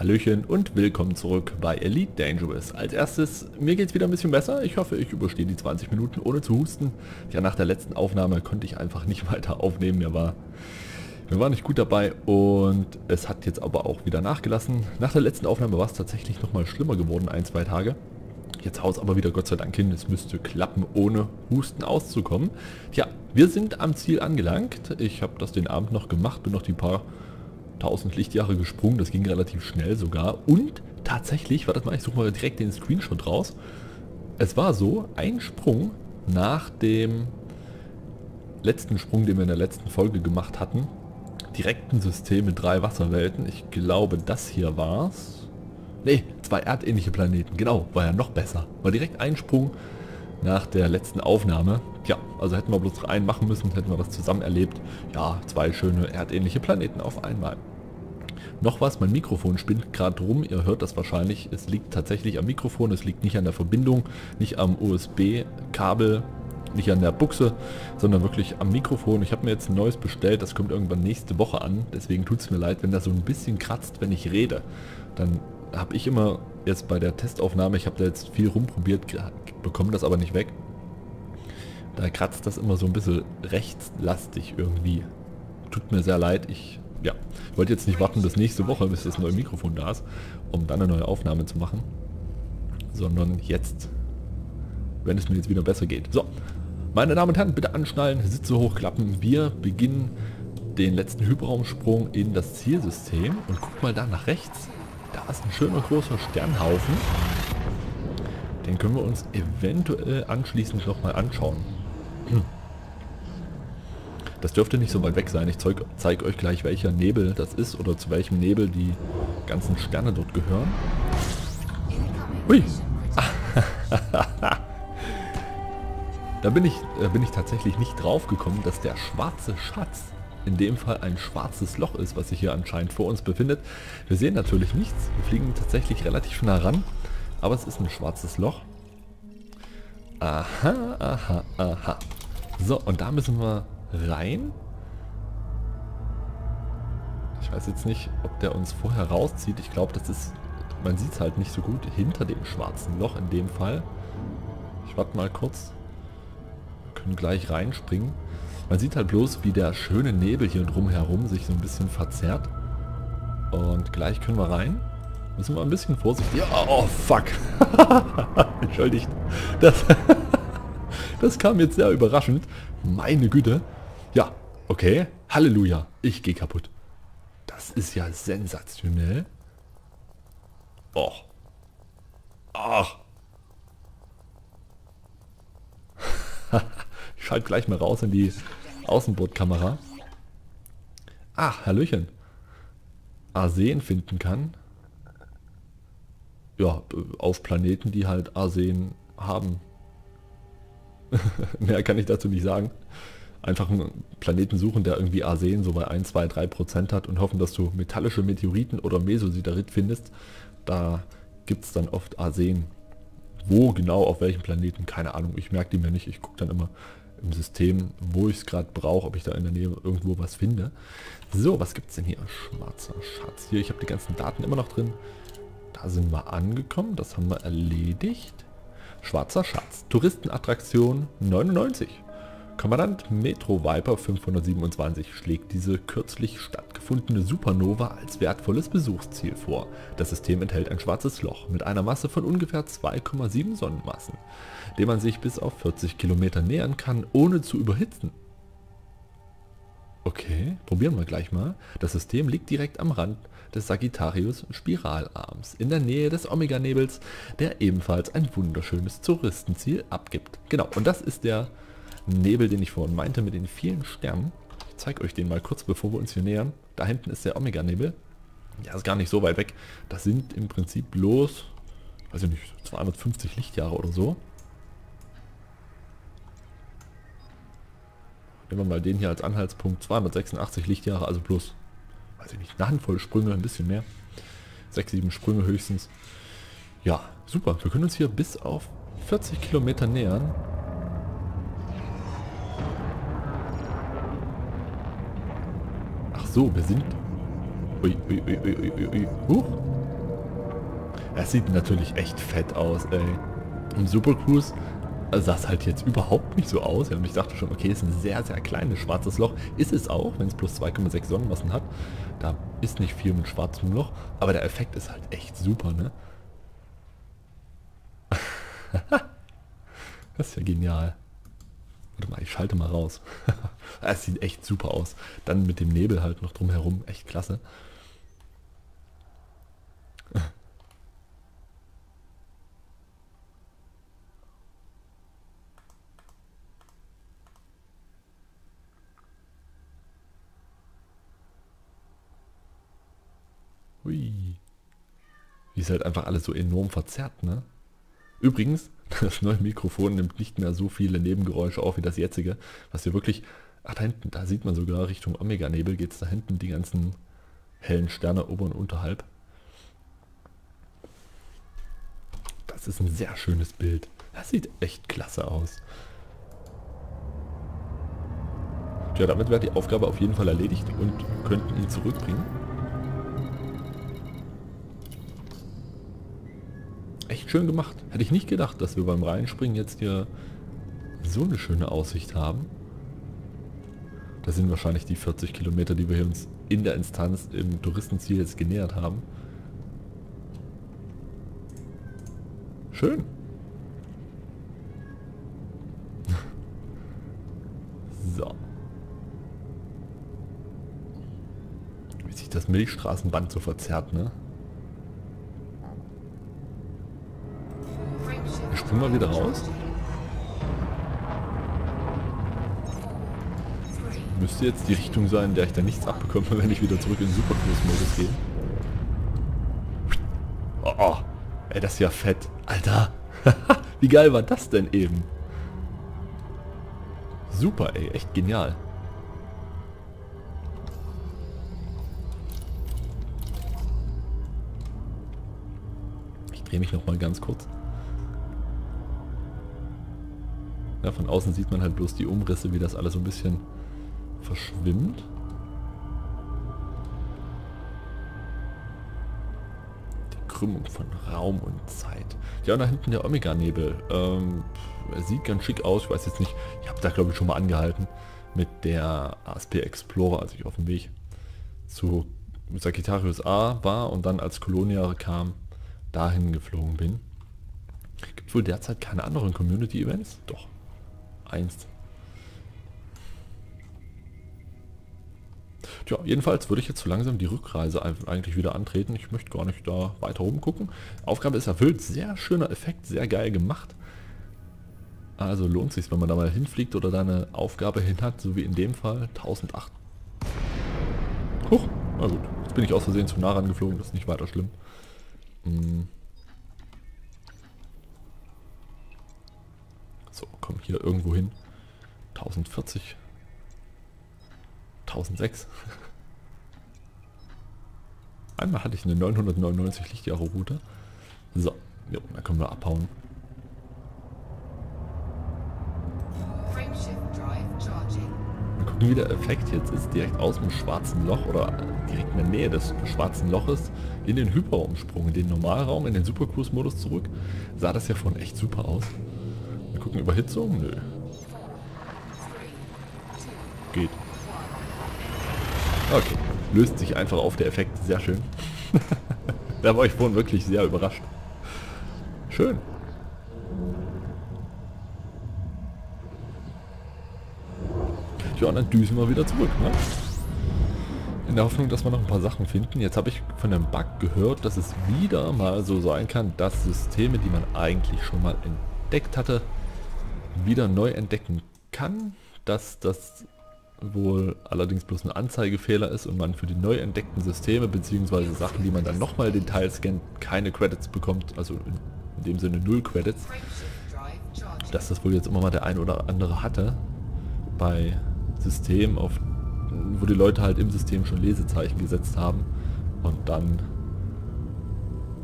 Hallöchen und willkommen zurück bei Elite Dangerous. Als erstes, mir geht es wieder ein bisschen besser. Ich hoffe, ich überstehe die 20 Minuten ohne zu husten. Ja, nach der letzten Aufnahme konnte ich einfach nicht weiter aufnehmen. Wir waren nicht gut dabei und es hat jetzt aber auch wieder nachgelassen. Nach der letzten Aufnahme war es tatsächlich nochmal schlimmer geworden, ein, zwei Tage. Jetzt haut es aber wieder Gott sei Dank hin, es müsste klappen, ohne Husten auszukommen. Tja, wir sind am Ziel angelangt. Ich habe das den Abend noch gemacht, bin noch die paar 1000 Lichtjahre gesprungen, das ging relativ schnell sogar. Und tatsächlich, warte mal, ich suche mal direkt den Screenshot raus. Es war so, ein Sprung nach dem letzten Sprung, den wir in der letzten Folge gemacht hatten. Direkten System mit 3 Wasserwelten. Ich glaube, das hier war's. Ne, 2 erdähnliche Planeten. Genau, war ja noch besser. War direkt ein Sprung nach der letzten Aufnahme. Tja, also hätten wir bloß einen machen müssen, hätten wir das zusammen erlebt. Ja, 2 schöne erdähnliche Planeten auf einmal. Noch was, mein Mikrofon spinnt gerade rum. Ihr hört das wahrscheinlich. Es liegt tatsächlich am Mikrofon. Es liegt nicht an der Verbindung, nicht am USB-Kabel, nicht an der Buchse, sondern wirklich am Mikrofon. Ich habe mir jetzt ein neues bestellt. Das kommt irgendwann nächste Woche an. Deswegen tut es mir leid, wenn das so ein bisschen kratzt, wenn ich rede. Dann habe ich immer jetzt bei der Testaufnahme, ich habe da jetzt viel rumprobiert, bekomme das aber nicht weg. Da kratzt das immer so ein bisschen rechtslastig irgendwie. Tut mir sehr leid. Ich wollte jetzt nicht warten bis nächste Woche, bis das neue Mikrofon da ist, um dann eine neue Aufnahme zu machen. Sondern jetzt, wenn es mir jetzt wieder besser geht. So, meine Damen und Herren, bitte anschnallen, Sitze hochklappen. Wir beginnen den letzten Hyperraumsprung in das Zielsystem. Und guck mal da nach rechts. Da ist ein schöner großer Sternhaufen. Den können wir uns eventuell anschließend nochmal anschauen. Das dürfte nicht so weit weg sein. Ich zeige euch gleich, welcher Nebel das ist oder zu welchem Nebel die ganzen Sterne dort gehören. Ui! Da bin ich tatsächlich nicht drauf gekommen, dass der schwarze Schatz in dem Fall ein schwarzes Loch ist, was sich hier anscheinend vor uns befindet. Wir sehen natürlich nichts, wir fliegen tatsächlich relativ nah ran, aber es ist ein schwarzes Loch. Aha, aha, aha. So, und da müssen wir rein. Ich weiß jetzt nicht, ob der uns vorher rauszieht. Ich glaube, das ist, man sieht es halt nicht so gut, hinter dem schwarzen Loch in dem Fall. Ich warte mal kurz. Wir können gleich reinspringen. Man sieht halt bloß, wie der schöne Nebel hier drumherum sich so ein bisschen verzerrt. Und gleich können wir rein. Müssen wir ein bisschen vorsichtig... Oh, fuck! Entschuldigt. Das kam jetzt sehr überraschend. Meine Güte. Ja, okay. Halleluja. Ich gehe kaputt. Das ist ja sensationell. Och. Ach. Ich schalte gleich mal raus in die Außenbordkamera. Ach, Hallöchen. Arsen finden kann. Ja, auf Planeten, die halt Arsen haben. Mehr kann ich dazu nicht sagen. Einfach einen Planeten suchen, der irgendwie Arsen so bei 1, 2, 3% hat und hoffen, dass du metallische Meteoriten oder Mesosiderit findest. Da gibt es dann oft Arsen. Wo genau, auf welchem Planeten, keine Ahnung, ich merke die mir nicht, ich gucke dann immer im System, wo ich es gerade brauche, ob ich da in der Nähe irgendwo was finde. So, was gibt es denn hier? Schwarzer Schatz. Hier, ich habe die ganzen Daten immer noch drin. Da sind wir angekommen, das haben wir erledigt. Schwarzer Schatz, Touristenattraktion 99. Kommandant Metro Viper 527 schlägt diese kürzlich stattgefundene Supernova als wertvolles Besuchsziel vor. Das System enthält ein schwarzes Loch mit einer Masse von ungefähr 2,7 Sonnenmassen, dem man sich bis auf 40 Kilometer nähern kann, ohne zu überhitzen. Okay, probieren wir gleich mal. Das System liegt direkt am Rand des Sagittarius Spiralarms, in der Nähe des Omega-Nebels, der ebenfalls ein wunderschönes Touristenziel abgibt. Genau, und das ist der Nebel, den ich vorhin meinte, mit den vielen Sternen. Ich zeige euch den mal kurz, bevor wir uns hier nähern. Da hinten ist der Omega-Nebel. Ja, ist gar nicht so weit weg. Das sind im Prinzip bloß, also nicht, 250 Lichtjahre oder so. Nehmen wir mal den hier als Anhaltspunkt. 286 Lichtjahre, also bloß, weiß ich nicht, eine Handvoll Sprünge, ein bisschen mehr. 6, 7 Sprünge höchstens. Ja, super. Wir können uns hier bis auf 40 Kilometer nähern. So, wir sind... Ui, ui, ui, ui, ui, ui. Huch. Das sieht natürlich echt fett aus, ey. Und Super Cruise sah es halt jetzt überhaupt nicht so aus. Und ich dachte schon, okay, ist ein sehr, sehr kleines schwarzes Loch. Ist es auch, wenn es plus 2,6 Sonnenmassen hat. Da ist nicht viel mit schwarzem Loch, aber der Effekt ist halt echt super, ne? Das ist ja genial. Warte mal, ich schalte mal raus. Es sieht echt super aus. Dann mit dem Nebel halt noch drumherum. Echt klasse. Hui. Die ist halt einfach alles so enorm verzerrt, ne? Übrigens, das neue Mikrofon nimmt nicht mehr so viele Nebengeräusche auf wie das jetzige, was hier wirklich... Ach, da hinten, da sieht man sogar Richtung Omega-Nebel geht es da hinten, die ganzen hellen Sterne ober- und unterhalb. Das ist ein sehr schönes Bild. Das sieht echt klasse aus. Ja, damit wäre die Aufgabe auf jeden Fall erledigt und könnten ihn zurückbringen. Echt schön gemacht. Hätte ich nicht gedacht, dass wir beim Reinspringen jetzt hier so eine schöne Aussicht haben. Das sind wahrscheinlich die 40 Kilometer, die wir uns in der Instanz im Touristenziel jetzt genähert haben. Schön. So. Wie sich das Milchstraßenband so verzerrt, ne? Mal wieder raus. Müsste jetzt die Richtung sein, in der ich da nichts abbekomme, wenn ich wieder zurück in den Supercruise-Modus gehe. Oh, oh. Ey, das ist ja fett. Alter. Wie geil war das denn eben? Super, ey. Echt genial. Ich drehe mich noch mal ganz kurz. Ja, von außen sieht man halt bloß die Umrisse, wie das alles so ein bisschen verschwimmt. Die Krümmung von Raum und Zeit. Ja, und da hinten der Omega-Nebel. Er sieht ganz schick aus. Ich weiß jetzt nicht, ich habe da glaube ich schon mal angehalten mit der ASP Explorer, als ich auf dem Weg zu Sagittarius A war und dann als Colonia kam, dahin geflogen bin. Gibt wohl derzeit keine anderen Community-Events? Doch. Eins. Tja, jedenfalls würde ich jetzt so langsam die Rückreise eigentlich wieder antreten. Ich möchte gar nicht da weiter rumgucken. Aufgabe ist erfüllt. Sehr schöner Effekt, sehr geil gemacht. Also lohnt sich's, wenn man da mal hinfliegt oder da eine Aufgabe hin hat, so wie in dem Fall 1008. Huch, na gut. Jetzt bin ich aus Versehen zu nah rangeflogen, das ist nicht weiter schlimm. Hm. So, komm hier irgendwo hin. 1040. 1006. Einmal hatte ich eine 999 Lichtjahre Route. So, jo, da können wir abhauen. Mal gucken, wie der Effekt jetzt ist. Direkt aus dem schwarzen Loch oder direkt in der Nähe des schwarzen Loches in den Hyperraumsprung, in den Normalraum, in den Supercruise-Modus zurück. Sah das ja von echt super aus. Wir gucken, Überhitzung? Nö. Geht. Okay. Löst sich einfach auf, der Effekt. Sehr schön. Da war ich vorhin wirklich sehr überrascht. Schön. Ja, und dann düsen wir wieder zurück, ne? In der Hoffnung, dass wir noch ein paar Sachen finden. Jetzt habe ich von einem Bug gehört, dass es wieder mal so sein kann, dass Systeme, die man eigentlich schon mal entdeckt hatte, wieder neu entdecken kann, dass das wohl allerdings bloß ein Anzeigefehler ist und man für die neu entdeckten Systeme bzw. Sachen, die man dann nochmal den Teil scannt, keine Credits bekommt, also in dem Sinne 0 Credits, dass das wohl jetzt immer mal der ein oder andere hatte bei Systemen, wo die Leute halt im System schon Lesezeichen gesetzt haben und dann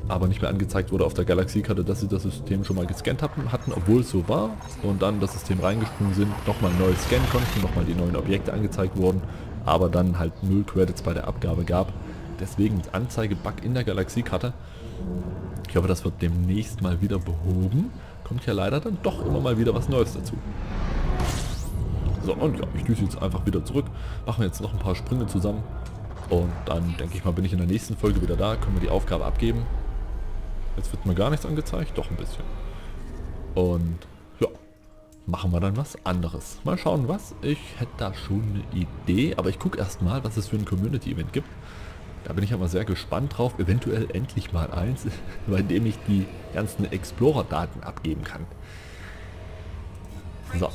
aber nicht mehr angezeigt wurde auf der Galaxiekarte, dass sie das System schon mal gescannt hatten, obwohl es so war, und dann das System reingesprungen sind, nochmal neu scannen konnten, nochmal die neuen Objekte angezeigt wurden, aber dann halt 0 Credits bei der Abgabe gab. Deswegen Anzeige-Bug in der Galaxiekarte. Ich hoffe, das wird demnächst mal wieder behoben. Kommt ja leider dann doch immer mal wieder was Neues dazu. So, und ja, ich düse jetzt einfach wieder zurück. Machen wir jetzt noch ein paar Sprünge zusammen. Und dann, denke ich mal, bin ich in der nächsten Folge wieder da. Können wir die Aufgabe abgeben. Jetzt wird mir gar nichts angezeigt. Doch ein bisschen. Und ja, machen wir dann was anderes. Mal schauen, was. Ich hätte da schon eine Idee. Aber ich gucke erstmal, was es für ein Community-Event gibt. Da bin ich aber sehr gespannt drauf. Eventuell endlich mal eins, bei dem ich die ganzen Explorer-Daten abgeben kann. So.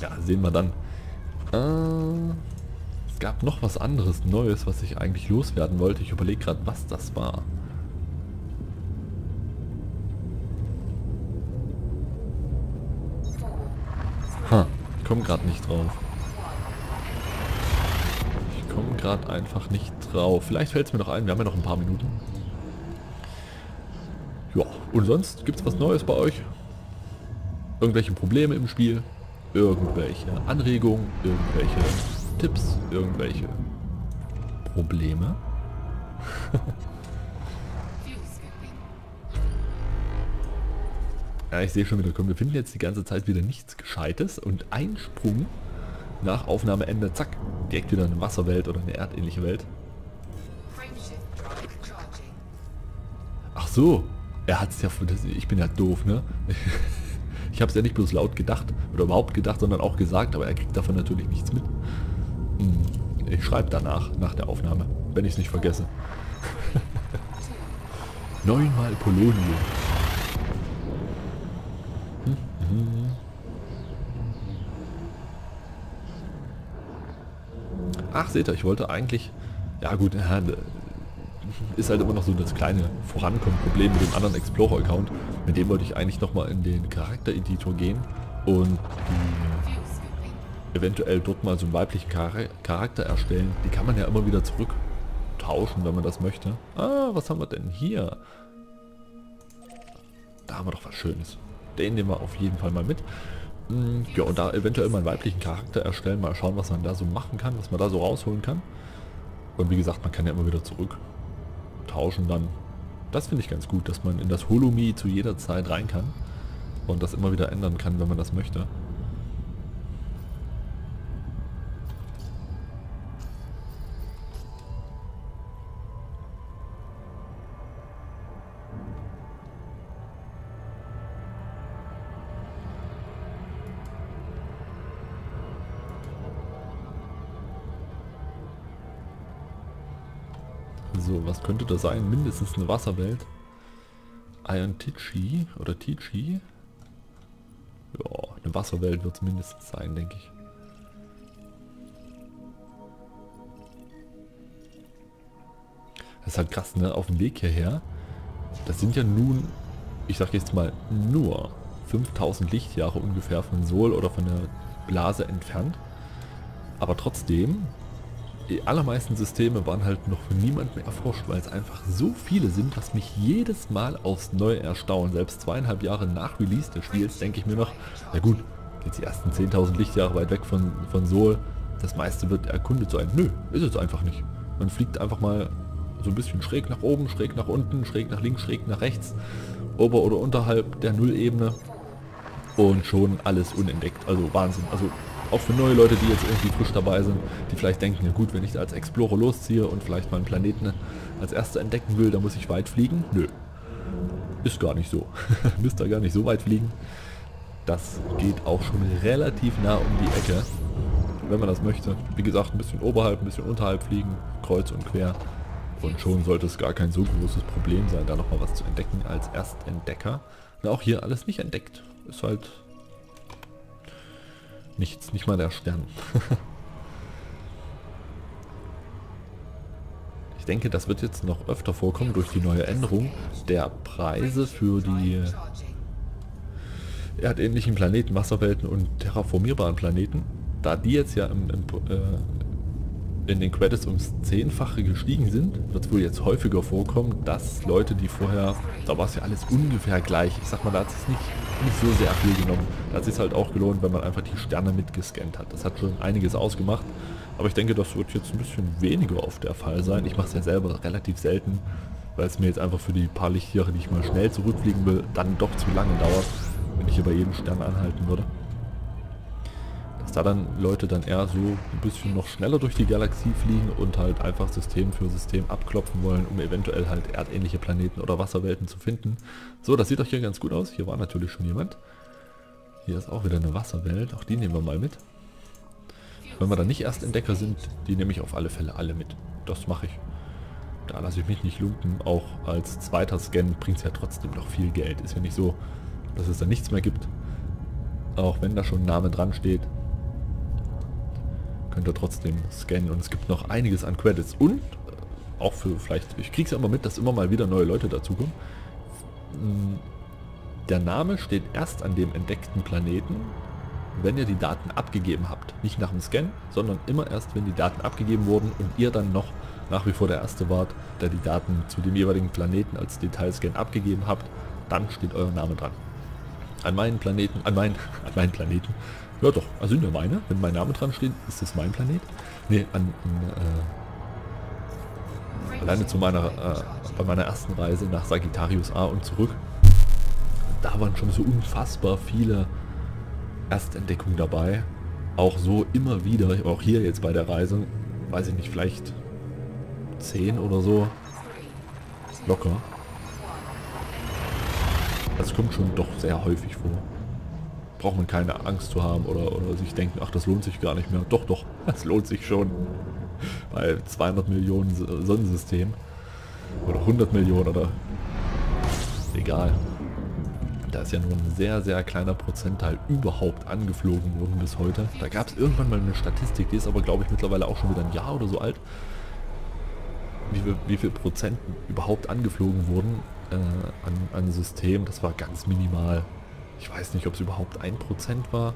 Ja, sehen wir dann. Es gab noch was anderes Neues, was ich eigentlich loswerden wollte. Ich überlege gerade, was das war. Ich komme gerade nicht drauf. Ich komme gerade einfach nicht drauf. Vielleicht fällt es mir noch ein. Wir haben ja noch ein paar Minuten. Ja, und sonst gibt es was Neues bei euch? Irgendwelche Probleme im Spiel? Irgendwelche Anregungen, irgendwelche Tipps, irgendwelche Probleme. Ja, ich sehe schon wieder, komm, wir finden jetzt die ganze Zeit wieder nichts Gescheites und ein Sprung nach Aufnahmeende, zack, direkt wieder eine Wasserwelt oder eine erdähnliche Welt. Ach so, er hat es ja, ich bin ja doof, ne? Ich habe es ja nicht bloß laut gedacht oder überhaupt gedacht, sondern auch gesagt, aber er kriegt davon natürlich nichts mit. Ich schreibe danach, nach der Aufnahme, wenn ich es nicht vergesse. 9-mal Polonien. Ach, seht ihr, ich wollte eigentlich... Ja gut, ist halt immer noch so das kleine Vorankommen-Problem mit dem anderen Explorer-Account. Mit dem wollte ich eigentlich nochmal in den Charaktereditor gehen und eventuell dort mal so einen weiblichen Charakter erstellen. Die kann man ja immer wieder zurücktauschen, wenn man das möchte. Ah, was haben wir denn hier? Da haben wir doch was Schönes. Den nehmen wir auf jeden Fall mal mit. Ja, und da eventuell mal einen weiblichen Charakter erstellen. Mal schauen, was man da so machen kann, was man da so rausholen kann. Und wie gesagt, man kann ja immer wieder zurück tauschen dann. Das finde ich ganz gut, dass man in das Holomi zu jeder Zeit rein kann und das immer wieder ändern kann, wenn man das möchte. So, was könnte das sein? Mindestens eine Wasserwelt. Ion Tichi oder Tichi. Ja, eine Wasserwelt wird es mindestens sein, denke ich. Das ist halt krass, ne? Auf dem Weg hierher. Das sind ja nun, ich sag jetzt mal, nur 5000 Lichtjahre ungefähr von Sol oder von der Blase entfernt. Aber trotzdem... Die allermeisten Systeme waren halt noch von niemand mehr erforscht, weil es einfach so viele sind, was mich jedes Mal aufs Neue erstaunt. Selbst 2,5 Jahre nach Release des Spiels denke ich mir noch, na gut, jetzt die ersten 10.000 Lichtjahre weit weg von Sol, das meiste wird erkundet sein. Nö, ist es einfach nicht. Man fliegt einfach mal so ein bisschen schräg nach oben, schräg nach unten, schräg nach links, schräg nach rechts, ober- oder unterhalb der Nullebene und schon alles unentdeckt. Also Wahnsinn. Also auch für neue Leute, die jetzt irgendwie frisch dabei sind, die vielleicht denken, ja gut, wenn ich da als Explorer losziehe und vielleicht mal einen Planeten als Erster entdecken will, dann muss ich weit fliegen. Nö, ist gar nicht so. Müsst ihr gar nicht so weit fliegen. Das geht auch schon relativ nah um die Ecke, wenn man das möchte. Wie gesagt, ein bisschen oberhalb, ein bisschen unterhalb fliegen, kreuz und quer. Und schon sollte es gar kein so großes Problem sein, da nochmal was zu entdecken als Erstentdecker. Na, auch hier alles nicht entdeckt. Ist halt... Nichts, nicht mal der Stern. Ich denke, das wird jetzt noch öfter vorkommen durch die neue Änderung der Preise für die erdähnlichen Planeten, Wasserwelten und terraformierbaren Planeten. Da die jetzt ja in den Credits ums 10-fache gestiegen sind, wird es wohl jetzt häufiger vorkommen, dass Leute, die vorher, da war es ja alles ungefähr gleich, ich sag mal, da hat es sich nicht so sehr viel genommen. Da hat es sich halt auch gelohnt, wenn man einfach die Sterne mitgescannt hat. Das hat schon einiges ausgemacht, aber ich denke, das wird jetzt ein bisschen weniger auf der Fall sein. Ich mache es ja selber relativ selten, weil es mir jetzt einfach für die paar Lichtjahre, die ich mal schnell zurückfliegen will, dann doch zu lange dauert, wenn ich hier bei jedem Stern anhalten würde. Dass da dann Leute dann eher so ein bisschen noch schneller durch die Galaxie fliegen und halt einfach System für System abklopfen wollen, um eventuell halt erdähnliche Planeten oder Wasserwelten zu finden. So, das sieht doch hier ganz gut aus. Hier war natürlich schon jemand. Hier ist auch wieder eine Wasserwelt. Auch die nehmen wir mal mit. Wenn wir dann nicht Erstentdecker sind, die nehme ich auf alle Fälle alle mit. Das mache ich. Da lasse ich mich nicht lumpen. Auch als zweiter Scan bringt es ja trotzdem noch viel Geld. Ist ja nicht so, dass es da nichts mehr gibt. Auch wenn da schon ein Name dran steht, könnt ihr trotzdem scannen. Und es gibt noch einiges an Credits. Und auch für vielleicht, ich kriege es ja immer mit, dass immer mal wieder neue Leute dazukommen. Der Name steht erst an dem entdeckten Planeten, wenn ihr die Daten abgegeben habt. Nicht nach dem Scan, sondern immer erst, wenn die Daten abgegeben wurden und ihr dann noch nach wie vor der Erste wart, der die Daten zu dem jeweiligen Planeten als Detailscan abgegeben habt, dann steht euer Name dran. An meinen Planeten, an meinen Planeten, ja doch, also nur meine, wenn mein Name dran steht, ist es mein Planet. Ne, alleine zu meiner, bei meiner ersten Reise nach Sagittarius A und zurück, da waren schon so unfassbar viele Erstentdeckung dabei, auch so immer wieder, auch hier jetzt bei der Reise, weiß ich nicht, vielleicht 10 oder so, locker. Das kommt schon doch sehr häufig vor. Braucht man keine Angst zu haben oder sich denken, ach, das lohnt sich gar nicht mehr. Doch, doch, das lohnt sich schon. Bei 200 Millionen Sonnensystem oder 100 Millionen oder egal. Da ist ja nur ein sehr, sehr kleiner Prozentteil überhaupt angeflogen worden bis heute. Da gab es irgendwann mal eine Statistik, die ist aber, glaube ich, mittlerweile auch schon wieder ein Jahr oder so alt. Wie viel Prozent überhaupt angeflogen wurden an System, das war ganz minimal. Ich weiß nicht, ob es überhaupt 1% war.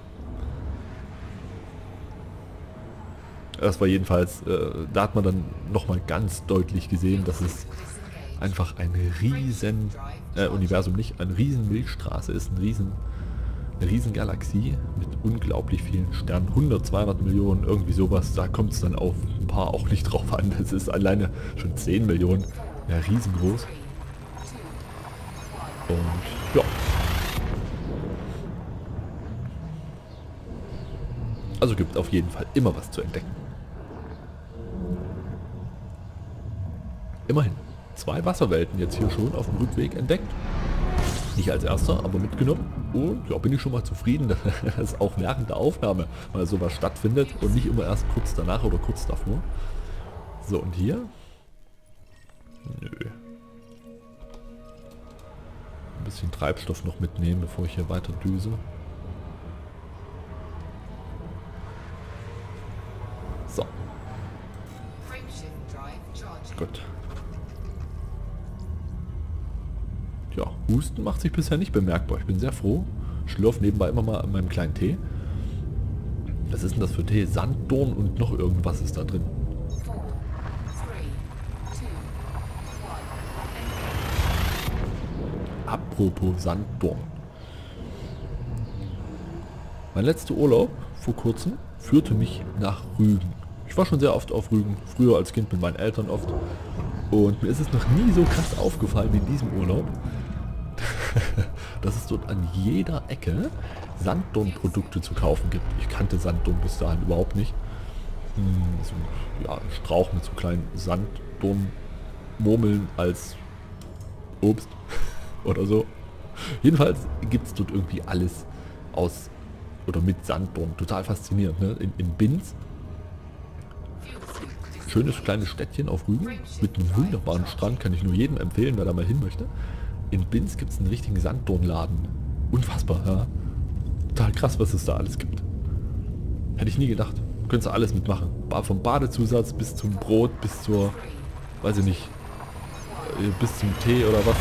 Das war jedenfalls, da hat man dann nochmal ganz deutlich gesehen, dass es einfach ein riesen Universum, nicht eine riesen Milchstraße ist, eine riesen Galaxie mit unglaublich vielen Sternen, 100, 200 Millionen, irgendwie sowas, da kommt es dann auf ein paar auch nicht drauf an, das ist alleine schon 10 Millionen, ja, riesengroß. Und ja. Also gibt es auf jeden Fall immer was zu entdecken. Immerhin. 2 Wasserwelten jetzt hier schon auf dem Rückweg entdeckt. Nicht als erster, aber mitgenommen. Und ja, bin ich schon mal zufrieden, dass auch während der Aufnahme mal sowas stattfindet und nicht immer erst kurz danach oder kurz davor. So, und hier? Nö. Ein bisschen Treibstoff noch mitnehmen, bevor ich hier weiter düse. So. Gut. Ja, Husten macht sich bisher nicht bemerkbar. Ich bin sehr froh. Schlürf nebenbei immer mal an meinem kleinen Tee. Was ist denn das für Tee? Sanddorn und noch irgendwas ist da drin. Apropos Sanddorn. Mein letzter Urlaub vor kurzem führte mich nach Rügen. Ich war schon sehr oft auf Rügen. Früher als Kind mit meinen Eltern oft. Und mir ist es noch nie so krass aufgefallen wie in diesem Urlaub, dass es dort an jeder Ecke Sanddornprodukte zu kaufen gibt. Ich kannte Sanddorn bis dahin überhaupt nicht. So, ja, ein Strauch mit so kleinen Sanddornmurmeln als Obst oder so. Jedenfalls gibt es dort irgendwie alles aus oder mit Sanddorn. Total faszinierend, ne? In Binz. Schönes kleines Städtchen auf Rügen mit einem wunderbaren Strand, kann ich nur jedem empfehlen, wer da mal hin möchte. In Binz gibt es einen richtigen Sanddornladen. Unfassbar, ja. Total krass, was es da alles gibt. Hätte ich nie gedacht. Könntest du alles mitmachen. Vom Badezusatz bis zum Brot, bis zur, weiß ich nicht, bis zum Tee oder was.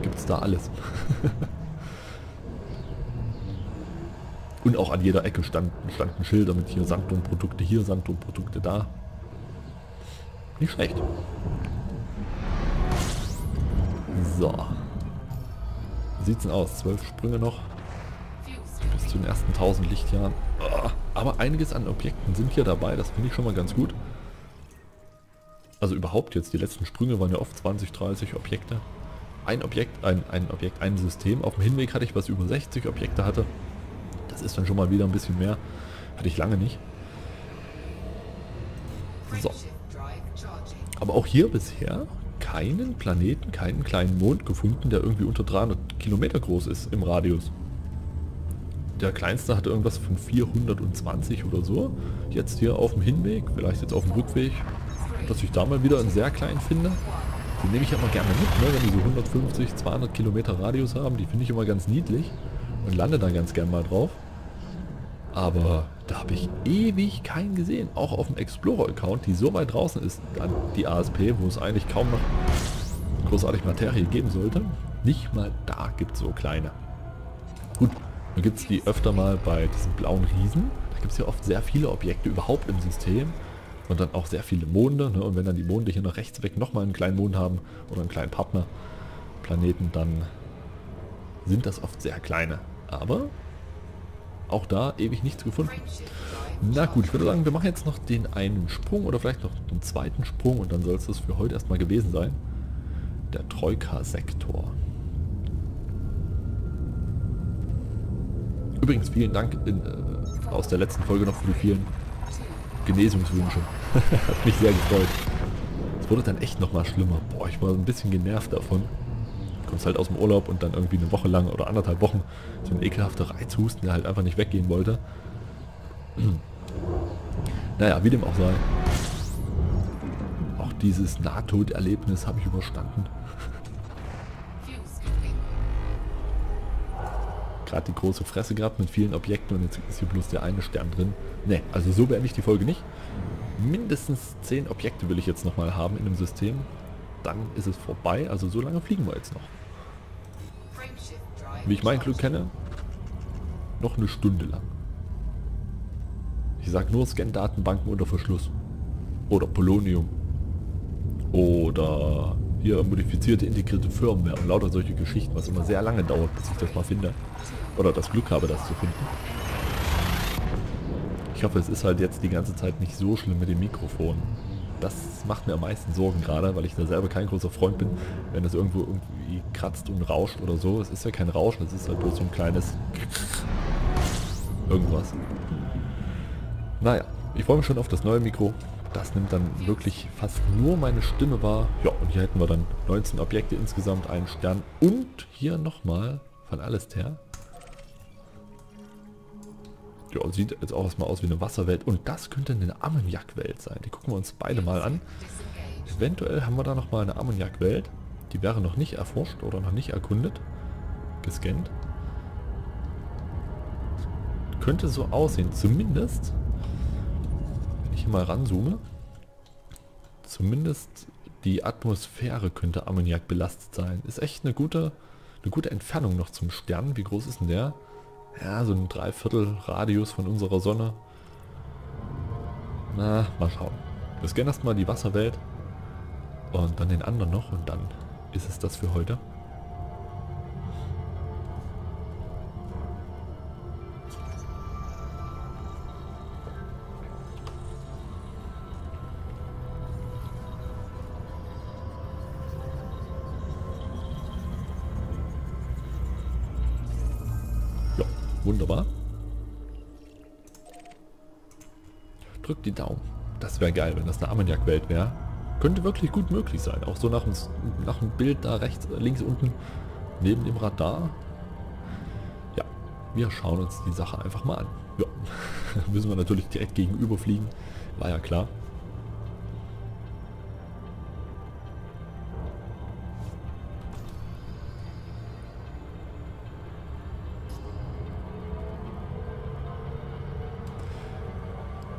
Gibt es da alles. Und auch an jeder Ecke standen Schilder mit hier Sanddornprodukte da. Nicht schlecht. So. Wie sieht's denn aus? 12 Sprünge noch. Bis zu den ersten 1000 Lichtjahren. Aber einiges an Objekten sind hier dabei. Das finde ich schon mal ganz gut. Also überhaupt jetzt, die letzten Sprünge waren ja oft 20, 30 Objekte. Ein System. Auf dem Hinweg hatte ich was über 60 Objekte hatte. Das ist dann schon mal wieder ein bisschen mehr. Hatte ich lange nicht. So. Aber auch hier bisher keinen Planeten, keinen kleinen Mond gefunden, der irgendwie unter 300 Kilometer groß ist im Radius. Der kleinste hatte irgendwas von 420 oder so. Jetzt hier auf dem Hinweg, vielleicht jetzt auf dem Rückweg, dass ich da mal wieder einen sehr kleinen finde. Die nehme ich immer gerne mit, ne? Wenn die so 150, 200 Kilometer Radius haben, die finde ich immer ganz niedlich und lande da ganz gern mal drauf. Aber da habe ich ewig keinen gesehen, auch auf dem Explorer-Account, die so weit draußen ist, an die ASP, wo es eigentlich kaum noch großartig Materie geben sollte. Nicht mal da gibt es so kleine. Gut, dann gibt es die öfter mal bei diesen blauen Riesen. Da gibt es ja oft sehr viele Objekte überhaupt im System und dann auch sehr viele Monde. Ne? Und wenn dann die Monde hier nach rechts weg nochmal einen kleinen Mond haben oder einen kleinen Partnerplaneten, dann sind das oft sehr kleine. Aber auch da ewig nichts gefunden. Na gut, ich würde sagen, wir machen jetzt noch den einen Sprung oder vielleicht noch den zweiten Sprung und dann soll es das für heute erstmal gewesen sein. Der Troika-Sektor. Übrigens vielen Dank aus der letzten Folge noch für die vielen Genesungswünsche. Hat mich sehr gefreut. Es wurde dann echt nochmal schlimmer. Boah, ich war ein bisschen genervt davon. Kommst halt aus dem Urlaub und dann irgendwie eine Woche lang oder anderthalb Wochen so ein ekelhafter Reizhusten, der halt einfach nicht weggehen wollte. Naja, wie dem auch sei. Auch dieses Nahtoderlebnis habe ich überstanden. Gerade die große Fresse gehabt mit vielen Objekten und jetzt ist hier bloß der eine Stern drin. Ne, also so beende ich die Folge nicht. Mindestens 10 Objekte will ich jetzt nochmal haben in dem System. Dann ist es vorbei, also so lange fliegen wir jetzt noch. Wie ich mein Glück kenne, noch eine Stunde lang. Ich sage nur Scan-Datenbanken unter Verschluss. Oder Polonium. Oder hier modifizierte integrierte Firmware und lauter solche Geschichten, was immer sehr lange dauert, bis ich das mal finde. Oder das Glück habe, das zu finden. Ich hoffe, es ist halt jetzt die ganze Zeit nicht so schlimm mit dem Mikrofon. Das macht mir am meisten Sorgen gerade, weil ich da selber kein großer Freund bin, wenn das irgendwo irgendwie kratzt und rauscht oder so. Es ist ja kein Rauschen, es ist halt bloß so ein kleines irgendwas. Naja, ich freue mich schon auf das neue Mikro. Das nimmt dann wirklich fast nur meine Stimme wahr. Ja, und hier hätten wir dann 19 Objekte insgesamt, einen Stern und hier nochmal von alles her. Ja, sieht jetzt auch erstmal aus wie eine Wasserwelt. Und das könnte eine Ammoniakwelt sein. Die gucken wir uns beide mal an. Eventuell haben wir da nochmal eine Ammoniakwelt. Die wäre noch nicht erforscht oder noch nicht erkundet. Gescannt. Könnte so aussehen. Zumindest, wenn ich hier mal ranzoome, zumindest die Atmosphäre könnte Ammoniak belastet sein. Ist echt eine gute Entfernung noch zum Stern. Wie groß ist denn der? Ja, so ein 3/4 Radius von unserer Sonne. Na, mal schauen. Wir scannen erstmal die Wasserwelt und dann den anderen noch und dann ist es das für heute. Wunderbar. Drückt die Daumen. Das wäre geil, wenn das eine Ammoniakwelt wäre. Könnte wirklich gut möglich sein. Auch so nach dem Bild da rechts, links unten neben dem Radar. Ja, wir schauen uns die Sache einfach mal an. Ja, müssen wir natürlich direkt gegenüber fliegen. War ja klar.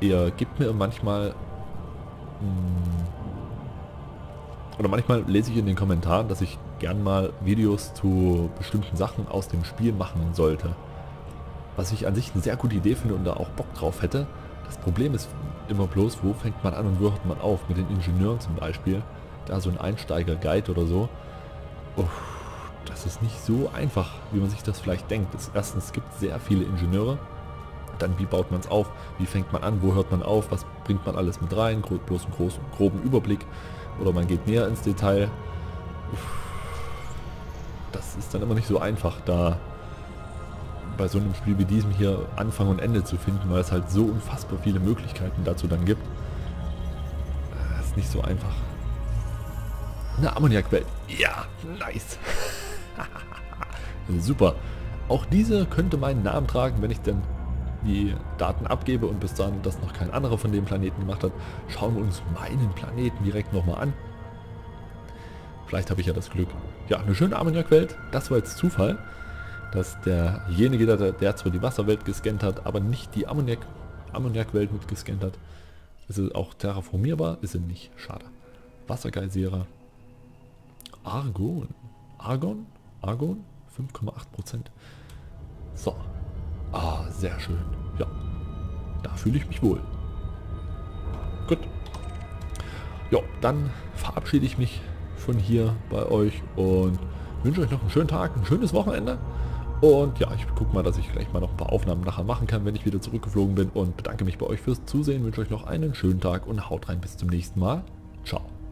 Ihr gebt mir manchmal, oder manchmal lese ich in den Kommentaren, dass ich gern mal Videos zu bestimmten Sachen aus dem Spiel machen sollte. Was ich an sich eine sehr gute Idee finde und da auch Bock drauf hätte. Das Problem ist immer bloß, wo fängt man an und wo hört man auf? Mit den Ingenieuren zum Beispiel. Da so ein Einsteiger-Guide oder so. Uff, das ist nicht so einfach, wie man sich das vielleicht denkt. Erstens gibt es sehr viele Ingenieure. Dann, wie baut man es auf? Wie fängt man an? Wo hört man auf? Was bringt man alles mit rein, bloß einen groben Überblick, oder man geht näher ins Detail. Das ist dann immer nicht so einfach, da bei so einem Spiel wie diesem hier Anfang und Ende zu finden, weil es halt so unfassbar viele Möglichkeiten dazu dann gibt. Das ist nicht so einfach. Eine Ammoniakwelt. Ja, nice. Super. Auch diese könnte meinen Namen tragen, wenn ich denn die Daten abgebe und bis dahin das noch kein anderer von dem Planeten gemacht hat. Schauen wir uns meinen Planeten direkt nochmal an. Vielleicht habe ich ja das Glück. Ja, eine schöne Ammoniakwelt. Das war jetzt Zufall, dass derjenige, der zwar die Wasserwelt gescannt hat, aber nicht die Ammoniakwelt mit gescannt hat. Ist es auch terraformierbar? Ist es nicht. Schade. Wassergeysire. Argon. Argon? Argon? 5,8%. So. Ah, sehr schön. Ja. Da fühle ich mich wohl. Gut. Ja, dann verabschiede ich mich von hier bei euch und wünsche euch noch einen schönen Tag, ein schönes Wochenende. Und ja, ich gucke mal, dass ich gleich mal noch ein paar Aufnahmen nachher machen kann, wenn ich wieder zurückgeflogen bin. Und bedanke mich bei euch fürs Zusehen, wünsche euch noch einen schönen Tag und haut rein, bis zum nächsten Mal. Ciao.